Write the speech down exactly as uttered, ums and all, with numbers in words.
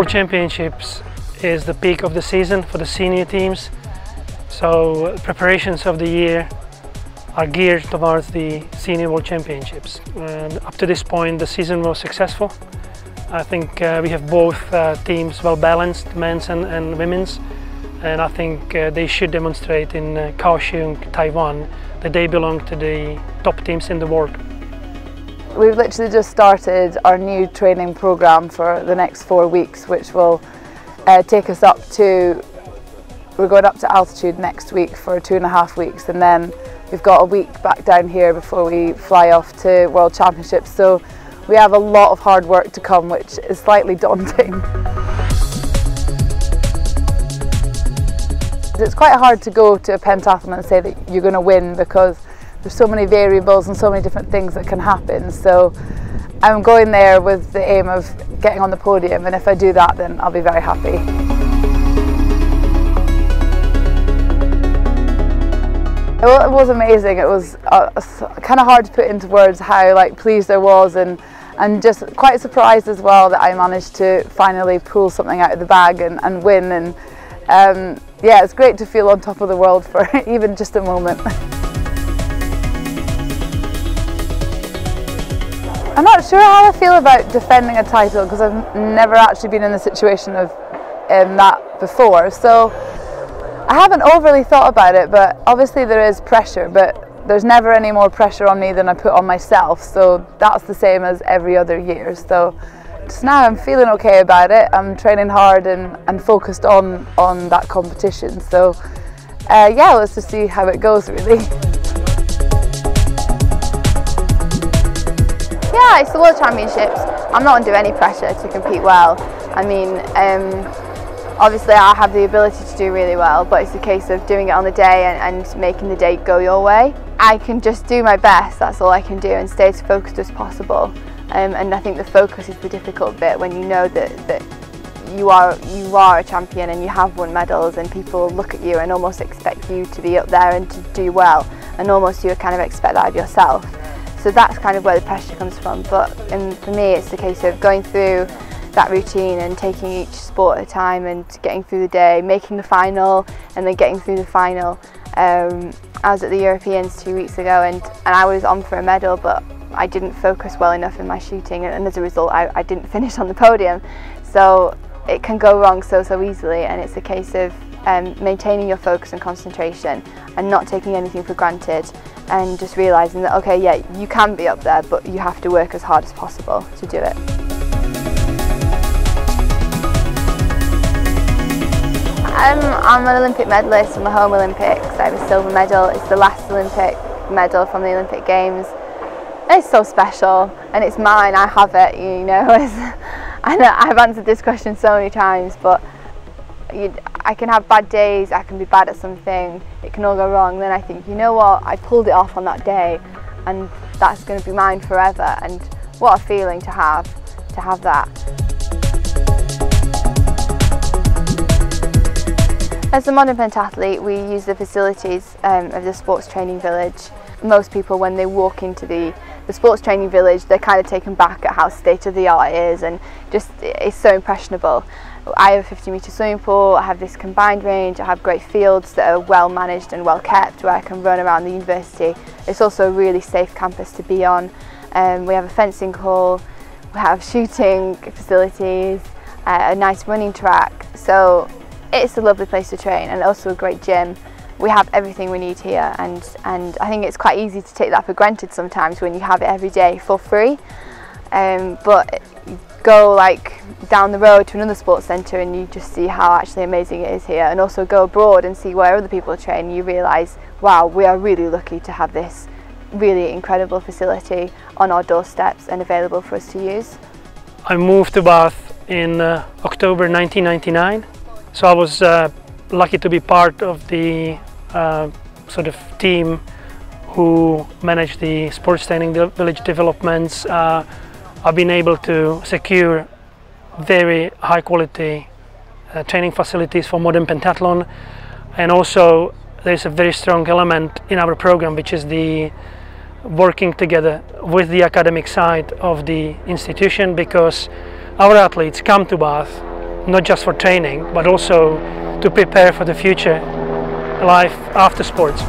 World Championships is the peak of the season for the senior teams, so preparations of the year are geared towards the Senior World Championships. And up to this point the season was successful. I think uh, we have both uh, teams well balanced, men's and, and women's, and I think uh, they should demonstrate in uh, Kaohsiung, Taiwan, that they belong to the top teams in the world. We've literally just started our new training programme for the next four weeks, which will uh, take us up to, we're going up to altitude next week for two and a half weeks, and then we've got a week back down here before we fly off to World Championships, so we have a lot of hard work to come, which is slightly daunting. It's quite hard to go to a pentathlon and say that you're going to win, because there's so many variables and so many different things that can happen. So I'm going there with the aim of getting on the podium, and if I do that, then I'll be very happy. Well, it was amazing. It was uh, kind of hard to put into words how like pleased I was, and and just quite surprised as well that I managed to finally pull something out of the bag and, and win. And um, yeah, it's great to feel on top of the world for even just a moment. I'm not sure how I feel about defending a title, because I've never actually been in the situation of um, that before, so I haven't overly thought about it. But obviously there is pressure, but there's never any more pressure on me than I put on myself, so that's the same as every other year. So just now I'm feeling okay about it. I'm training hard and, and focused on, on that competition, so uh, yeah, let's just see how it goes really. Yeah, it's the World Championships. I'm not under any pressure to compete well. I mean, um, obviously I have the ability to do really well, but it's a case of doing it on the day and, and making the day go your way. I can just do my best, that's all I can do, and stay as focused as possible. Um, and I think the focus is the difficult bit, when you know that, that you, are, you are a champion and you have won medals, and people look at you and almost expect you to be up there and to do well, and almost you kind of expect that of yourself. So that's kind of where the pressure comes from. But um, for me, it's the case of going through that routine and taking each sport at a time and getting through the day, making the final, and then getting through the final. Um, I was at the Europeans two weeks ago, and, and I was on for a medal, but I didn't focus well enough in my shooting, and, and as a result, I, I didn't finish on the podium. So it can go wrong so, so easily, and it's a case of um, maintaining your focus and concentration and not taking anything for granted, and just realising that, okay, yeah, you can be up there, but you have to work as hard as possible to do it. I'm, I'm an Olympic medalist from the home Olympics. I have a silver medal. It's the last Olympic medal from the Olympic Games. It's so special, and it's mine. I have it, you know. I know I've answered this question so many times, but you, I can have bad days, I can be bad at something, it can all go wrong, then I think, you know what, I pulled it off on that day, and that's going to be mine forever. And what a feeling to have, to have that. As a modern pentathlete, we use the facilities um, of the sports training village. Most people, when they walk into the The sports training village, they're kind of taken back at how state of the art it is, and just it's so impressionable. I have a fifty metre swimming pool, I have this combined range, I have great fields that are well managed and well kept, where I can run around the university. It's also a really safe campus to be on. Um, we have a fencing hall, we have shooting facilities, uh, a nice running track, so it's a lovely place to train, and also a great gym. We have everything we need here, and, and I think it's quite easy to take that for granted sometimes when you have it every day for free. Um, but go like down the road to another sports centre and you just see how actually amazing it is here, and also go abroad and see where other people train, and you realise, wow, we are really lucky to have this really incredible facility on our doorsteps and available for us to use. I moved to Bath in uh, October nineteen ninety-nine, so I was uh, lucky to be part of the Uh, sort of team who manage the sports training village developments. uh, I've been able to secure very high quality uh, training facilities for modern pentathlon, and also there's a very strong element in our program, which is the working together with the academic side of the institution, because our athletes come to Bath not just for training, but also to prepare for the future life after sports.